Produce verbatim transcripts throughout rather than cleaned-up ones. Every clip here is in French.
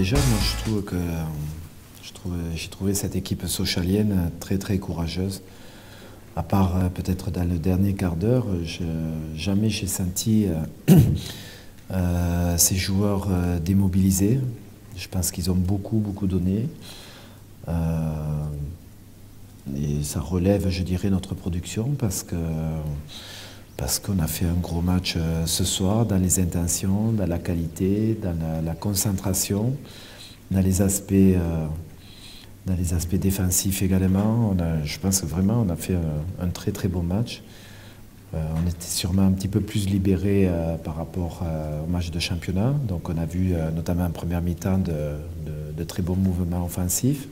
Déjà, moi, je trouve que j'ai trouve, trouvé cette équipe sochalienne très, très courageuse. À part peut-être dans le dernier quart d'heure, jamais j'ai senti euh, euh, ces joueurs euh, démobilisés. Je pense qu'ils ont beaucoup, beaucoup donné. Euh, et ça relève, je dirais, notre production parce que... parce qu'on a fait un gros match ce soir dans les intentions, dans la qualité, dans la, la concentration, dans les aspects, euh, dans les aspects défensifs également. On a, je pense que vraiment on a fait un, un très très bon match. Euh, on était sûrement un petit peu plus libérés euh, par rapport euh, au match de championnat. Donc on a vu euh, notamment en première mi-temps de, de, de très bons mouvements offensifs.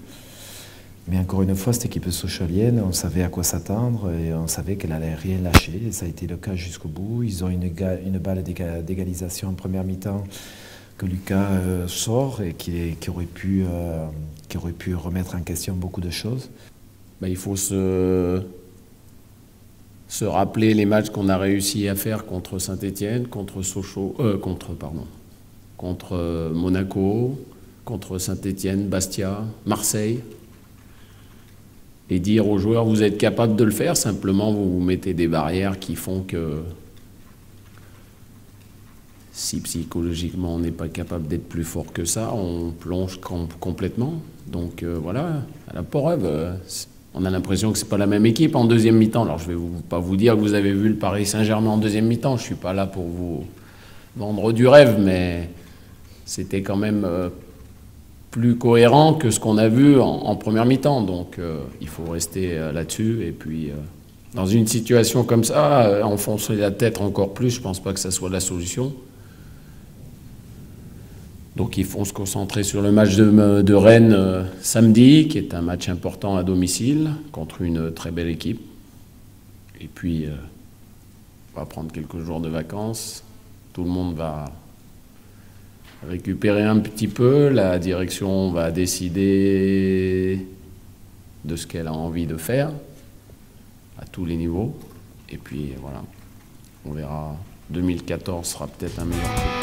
Mais encore une fois, cette équipe sochalienne, on savait à quoi s'attendre et on savait qu'elle n'allait rien lâcher. Et ça a été le cas jusqu'au bout. Ils ont une, une balle d'égalisation en première mi-temps que Lucas euh, sort et qui, qui, aurait pu, euh, qui aurait pu remettre en question beaucoup de choses. Bah, il faut se, se rappeler les matchs qu'on a réussi à faire contre Saint-Etienne, contre Sochaux, euh, contre, pardon, contre Monaco, contre Saint-Etienne, Bastia, Marseille. Et dire aux joueurs, vous êtes capable de le faire, simplement vous vous mettez des barrières qui font que si psychologiquement on n'est pas capable d'être plus fort que ça, on plonge com complètement. Donc euh, voilà, à la preuve, euh, on a l'impression que c'est pas la même équipe en deuxième mi-temps. Alors je vais vous, pas vous dire que vous avez vu le Paris Saint-Germain en deuxième mi-temps, je suis pas là pour vous vendre du rêve, mais c'était quand même... Euh, plus cohérent que ce qu'on a vu en, en première mi-temps. Donc euh, il faut rester euh, là-dessus. Et puis, euh, dans une situation comme ça, euh, enfoncer la tête encore plus, je ne pense pas que ça soit la solution. Donc il faut se concentrer sur le match de, de Rennes euh, samedi, qui est un match important à domicile, contre une très belle équipe. Et puis, euh, on va prendre quelques jours de vacances. Tout le monde va... récupérer un petit peu, la direction va décider de ce qu'elle a envie de faire, à tous les niveaux, et puis voilà, on verra, deux mille quatorze sera peut-être un meilleur.